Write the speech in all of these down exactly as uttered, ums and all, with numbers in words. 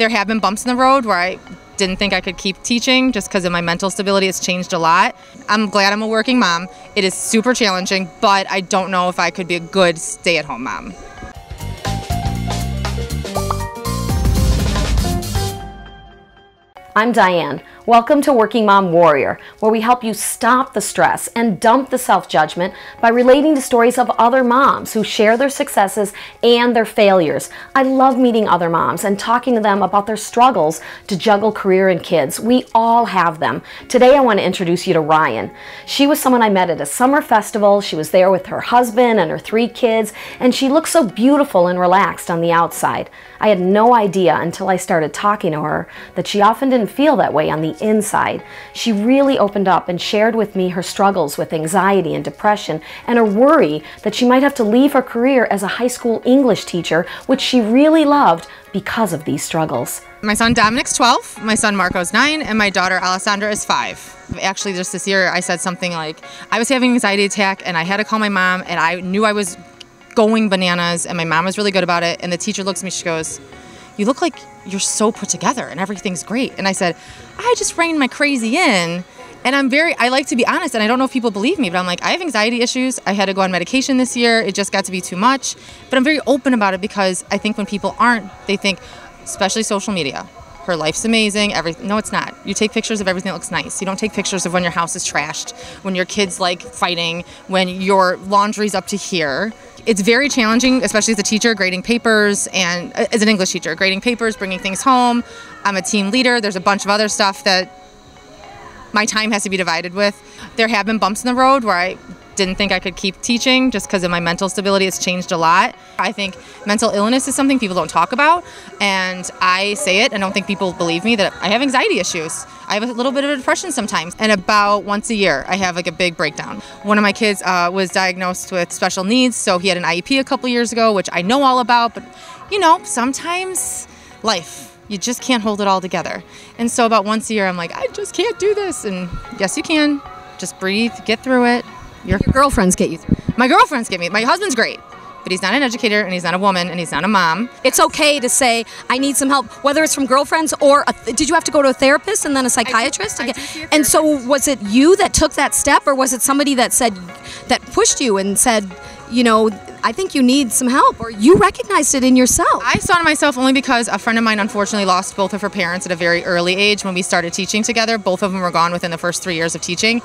There have been bumps in the road where I didn't think I could keep teaching just because of my mental stability. It's changed a lot. I'm glad I'm a working mom. It is super challenging, but I don't know if I could be a good stay-at-home mom. I'm Diane. Welcome to Working Mom Warrior, where we help you stop the stress and dump the self-judgment by relating to stories of other moms who share their successes and their failures. I love meeting other moms and talking to them about their struggles to juggle career and kids. We all have them. Today I want to introduce you to Ryan. She was someone I met at a summer festival. She was there with her husband and her three kids, and she looked so beautiful and relaxed on the outside. I had no idea until I started talking to her that she often didn't feel that way on the inside. She really opened up and shared with me her struggles with anxiety and depression and her worry that she might have to leave her career as a high school English teacher, which she really loved, because of these struggles. My son Dominic's twelve, my son Marco's nine, and my daughter Alessandra is five. Actually, just this year I said something like, I was having an anxiety attack and I had to call my mom and I knew I was going bananas, and my mom was really good about it, and the teacher looks at me, she goes, you look like you're so put together and everything's great. And I said, I just reined my crazy in, and I'm very, I like to be honest, and I don't know if people believe me, but I'm like, I have anxiety issues. I had to go on medication this year. It just got to be too much, but I'm very open about it because I think when people aren't, they think, especially social media, her life's amazing, everything. No, it's not. You take pictures of everything that looks nice. You don't take pictures of when your house is trashed, when your kid's like fighting, when your laundry's up to here. It's very challenging, especially as a teacher, grading papers, and as an English teacher, grading papers, bringing things home. I'm a team leader. There's a bunch of other stuff that my time has to be divided with. There have been bumps in the road where I didn't think I could keep teaching just because of my mental stability. It's changed a lot. I think mental illness is something people don't talk about, and I say it, and I don't think people believe me that I have anxiety issues. I have a little bit of a depression sometimes, and about once a year I have like a big breakdown. One of my kids uh, was diagnosed with special needs, so he had an I E P a couple years ago, which I know all about, but you know, sometimes life, you just can't hold it all together. And so about once a year I'm like, I just can't do this, and yes you can. Just breathe, get through it. Your, Your girlfriends get you through. My girlfriends get me. My husband's great, but he's not an educator, and he's not a woman, and he's not a mom. It's okay to say, I need some help, whether it's from girlfriends or, a th did you have to go to a therapist and then a psychiatrist? I do, I do see a therapist. And so was it you that took that step, or was it somebody that said, that pushed you and said, you know, I think you need some help, or you recognized it in yourself? I saw it in myself only because a friend of mine unfortunately lost both of her parents at a very early age when we started teaching together. Both of them were gone within the first three years of teaching,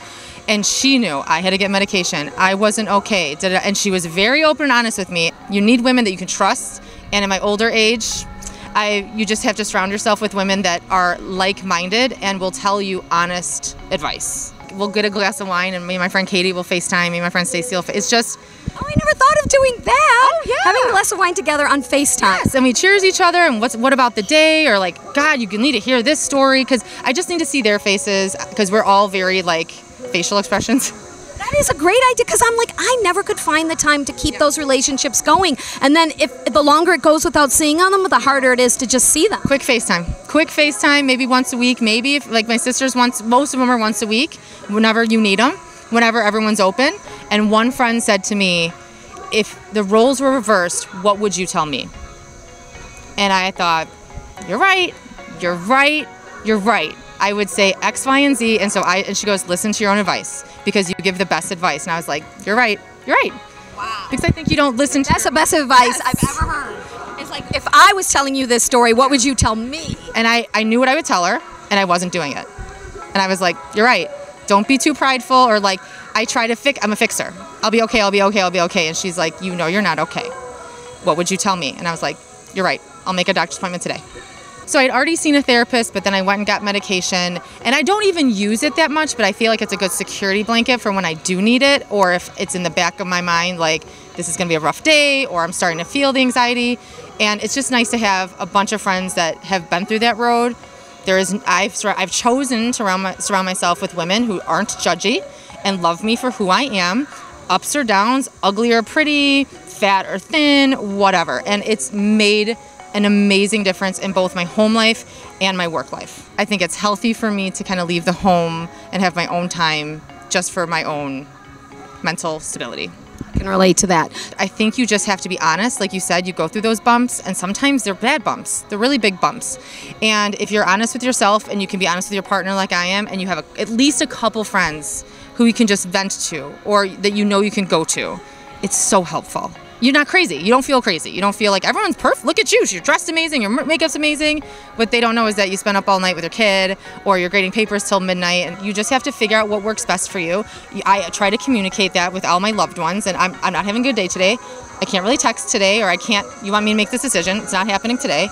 and she knew I had to get medication. I wasn't okay, and she was very open and honest with me. You need women that you can trust, and in my older age, I, you just have to surround yourself with women that are like-minded and will tell you honest advice. We'll get a glass of wine, and me and my friend Katie will FaceTime, me and my friend Stacey will fa it's just... Oh, I never thought of doing that! Oh, yeah! Having a glass of wine together on FaceTime. Yes, and we cheers each other, and what's, what about the day, or like, God, you need to hear this story, because I just need to see their faces, because we're all very, like, facial expressions. That is a great idea, because I'm like, I never could find the time to keep yeah. those relationships going, and then if the longer it goes without seeing on them, the harder it is to just see them. Quick FaceTime. Quick FaceTime, maybe once a week, maybe, if, like my sisters, once, most of them are once a week, whenever you need them, whenever everyone's open. And one friend said to me, if the roles were reversed, what would you tell me? And I thought, you're right, you're right, you're right. I would say X, Y, and Z, and so I, and she goes, listen to your own advice, because you give the best advice. And I was like, you're right, you're right. Wow. Because I think you don't listen to That's the best advice yes. I've ever heard. It's like, if I was telling you this story, what would you tell me? And I, I knew what I would tell her, and I wasn't doing it. And I was like, you're right. Don't be too prideful, or like, I try to fix, I'm a fixer. I'll be okay, I'll be okay, I'll be okay. And she's like, you know you're not okay. What would you tell me? And I was like, you're right. I'll make a doctor's appointment today. So I'd already seen a therapist, but then I went and got medication, and I don't even use it that much, but I feel like it's a good security blanket for when I do need it, or if it's in the back of my mind, like, this is gonna be a rough day, or I'm starting to feel the anxiety. And it's just nice to have a bunch of friends that have been through that road. There is, I've, I've chosen to surround, my, surround myself with women who aren't judgy and love me for who I am, ups or downs, ugly or pretty, fat or thin, whatever. And it's made an amazing difference in both my home life and my work life. I think it's healthy for me to kind of leave the home and have my own time just for my own mental stability. can relate to that. I think you just have to be honest. Like you said, you go through those bumps, and sometimes they're bad bumps. They're really big bumps. And if you're honest with yourself, and you can be honest with your partner like I am, and you have a, at least a couple friends who you can just vent to, or that you know you can go to, it's so helpful. You're not crazy. You don't feel crazy. You don't feel like everyone's perfect. Look at you. You're dressed amazing. Your makeup's amazing. What they don't know is that you spend up all night with your kid, or you're grading papers till midnight, and you just have to figure out what works best for you. I try to communicate that with all my loved ones, and I'm, I'm not having a good day today. I can't really text today, or I can't, you want me to make this decision? It's not happening today.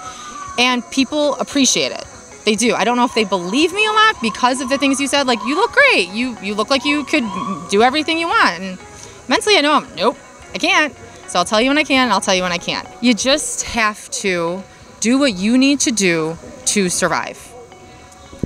And people appreciate it. They do. I don't know if they believe me a lot because of the things you said, like, you look great. You, you look like you could do everything you want. And mentally, I know I'm, nope, I can't. So I'll tell you when I can, and I'll tell you when I can't. You just have to do what you need to do to survive.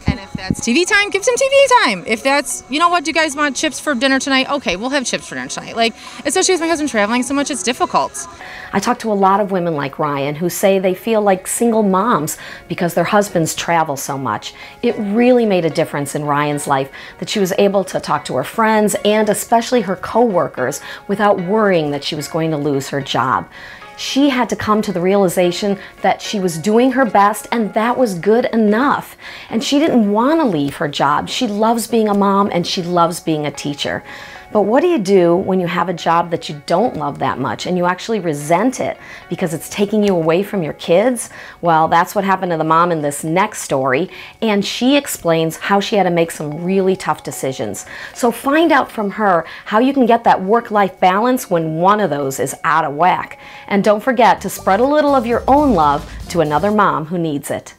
And if that's T V time, give some T V time. If that's, you know what, do you guys want chips for dinner tonight? Okay, we'll have chips for dinner tonight. Like, especially with my husband traveling so much, it's difficult. I talk to a lot of women like Ryan who say they feel like single moms because their husbands travel so much. It really made a difference in Ryan's life that she was able to talk to her friends and especially her co-workers without worrying that she was going to lose her job. She had to come to the realization that she was doing her best and that was good enough. And she didn't want to leave her job. She loves being a mom and she loves being a teacher. But what do you do when you have a job that you don't love that much and you actually resent it because it's taking you away from your kids? Well, that's what happened to the mom in this next story, and she explains how she had to make some really tough decisions. So find out from her how you can get that work-life balance when one of those is out of whack. And don't forget to spread a little of your own love to another mom who needs it.